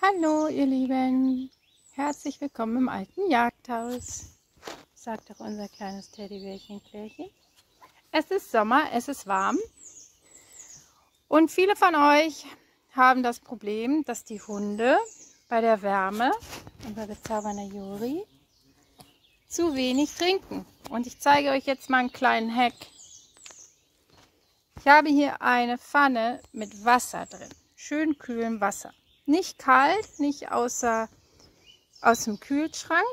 Hallo ihr Lieben, herzlich willkommen im alten Jagdhaus, sagt doch unser kleines Teddybärchen-Klärchen. Es ist Sommer, es ist warm und viele von euch haben das Problem, dass die Hunde bei der Wärme und bei bezaubernder Juri zu wenig trinken. Und ich zeige euch jetzt mal einen kleinen Hack. Ich habe hier eine Pfanne mit Wasser drin, schön kühlem Wasser. Nicht kalt, nicht aus dem Kühlschrank,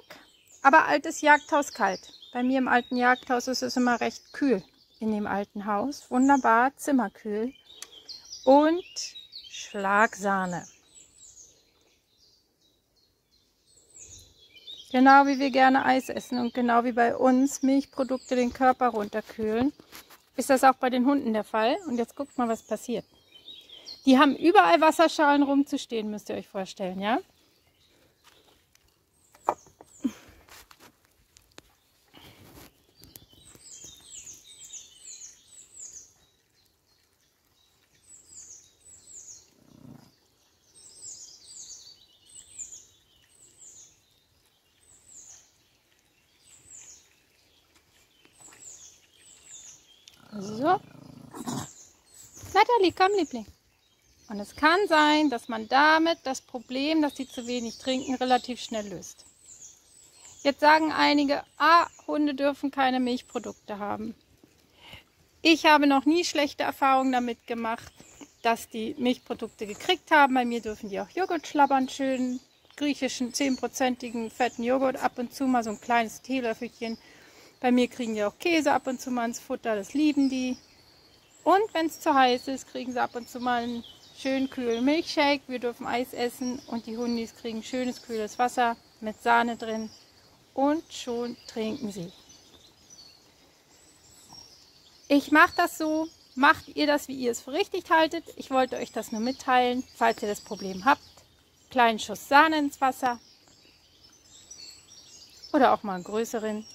aber altes Jagdhaus kalt. Bei mir im alten Jagdhaus ist es immer recht kühl in dem alten Haus. Wunderbar, zimmerkühl. Und Schlagsahne. Genau wie wir gerne Eis essen und genau wie bei uns Milchprodukte den Körper runterkühlen, ist das auch bei den Hunden der Fall. Und jetzt guckt mal, was passiert. Die haben überall Wasserschalen rumzustehen, müsst ihr euch vorstellen, ja? So. Natalie, komm, Liebling. Und es kann sein, dass man damit das Problem, dass sie zu wenig trinken, relativ schnell löst. Jetzt sagen einige, Hunde dürfen keine Milchprodukte haben. Ich habe noch nie schlechte Erfahrungen damit gemacht, dass die Milchprodukte gekriegt haben. Bei mir dürfen die auch Joghurt schlabbern, schön griechischen 10%igen fetten Joghurt, ab und zu mal so ein kleines Teelöffelchen. Bei mir kriegen die auch Käse ab und zu mal ins Futter, das lieben die. Und wenn es zu heiß ist, kriegen sie ab und zu mal einen schön kühlen Milchshake, wir dürfen Eis essen und die Hundis kriegen schönes kühles Wasser mit Sahne drin und schon trinken sie. Ich mache das so, macht ihr das, wie ihr es für richtig haltet. Ich wollte euch das nur mitteilen, falls ihr das Problem habt. Kleinen Schuss Sahne ins Wasser oder auch mal einen größeren.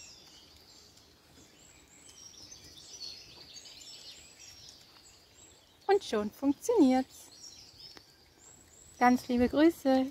Und schon funktioniert's. Ganz liebe Grüße.